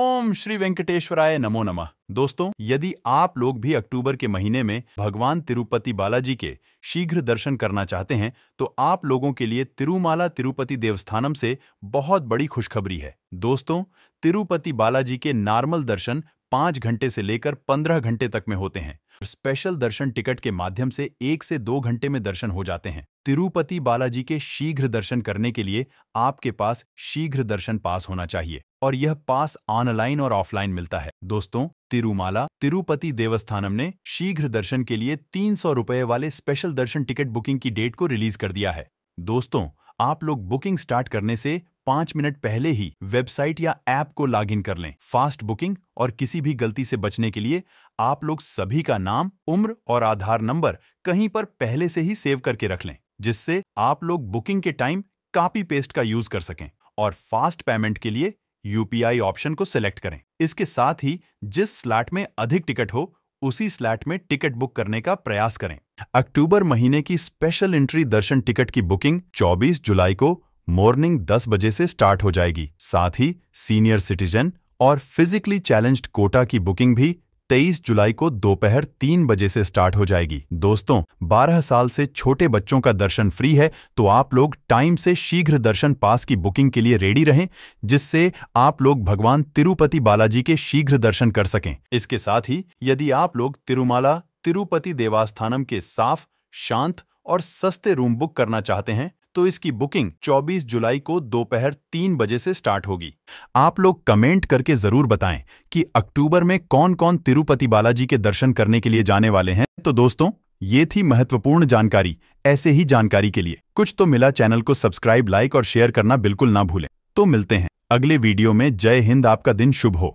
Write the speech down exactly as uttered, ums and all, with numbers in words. ओम श्री वेंकटेश्वराय नमो नमः। दोस्तों, यदि आप लोग भी अक्टूबर के महीने में भगवान तिरुपति बालाजी के शीघ्र दर्शन करना चाहते हैं तो आप लोगों के लिए तिरुमाला तिरुपति देवस्थानम से बहुत बड़ी खुशखबरी है। दोस्तों, तिरुपति बालाजी के नॉर्मल दर्शन पाँच घंटे से लेकर पंद्रह घंटे तक में होते हैं। स्पेशल दर्शन टिकट के माध्यम से एक से दो घंटे में दर्शन हो जाते हैं। तिरुपति बालाजी के शीघ्र दर्शन करने के लिए आपके पास शीघ्र दर्शन पास होना चाहिए और यह पास ऑनलाइन और ऑफलाइन मिलता है। दोस्तों, तिरुमाला तिरुपति देवस्थानम ने शीघ्र दर्शन के लिए तीन सौ रुपये वाले स्पेशल दर्शन टिकट बुकिंग की डेट को रिलीज कर दिया है। दोस्तों, आप लोग बुकिंग स्टार्ट करने से पाँच मिनट पहले ही वेबसाइट या ऐप को लॉगिन कर लें। फास्ट बुकिंग और किसी भी गलती से बचने के लिए आप लोग सभी का नाम, उम्र और आधार नंबर कहीं पर पहले से ही सेव करके रख लें, जिससे आप लोग बुकिंग के टाइम कॉपी पेस्ट का यूज कर सकें। और फास्ट पेमेंट के लिए यूपीआई ऑप्शन को सिलेक्ट करें। इसके साथ ही जिस स्लॉट में अधिक टिकट हो उसी स्लॉट में टिकट बुक करने का प्रयास करें। अक्टूबर महीने की स्पेशल एंट्री दर्शन टिकट की बुकिंग चौबीस जुलाई को मॉर्निंग दस बजे से स्टार्ट हो जाएगी। साथ ही सीनियर सिटीजन और फिजिकली चैलेंज्ड कोटा की बुकिंग भी तेईस जुलाई को दोपहर तीन बजे से स्टार्ट हो जाएगी। दोस्तों, बारह साल से छोटे बच्चों का दर्शन फ्री है, तो आप लोग टाइम से शीघ्र दर्शन पास की बुकिंग के लिए रेडी रहें, जिससे आप लोग भगवान तिरुपति बालाजी के शीघ्र दर्शन कर सकें। इसके साथ ही यदि आप लोग तिरुमाला तिरुपति देवस्थानम के साफ, शांत और सस्ते रूम बुक करना चाहते हैं तो इसकी बुकिंग चौबीस जुलाई को दोपहर तीन बजे से स्टार्ट होगी। आप लोग कमेंट करके जरूर बताएं कि अक्टूबर में कौन कौन तिरुपति बालाजी के दर्शन करने के लिए जाने वाले हैं। तो दोस्तों, ये थी महत्वपूर्ण जानकारी। ऐसे ही जानकारी के लिए कुछ तो मिला चैनल को सब्सक्राइब, लाइक और शेयर करना बिल्कुल ना भूलें। तो मिलते हैं अगले वीडियो में। जय हिंद, आपका दिन शुभ हो।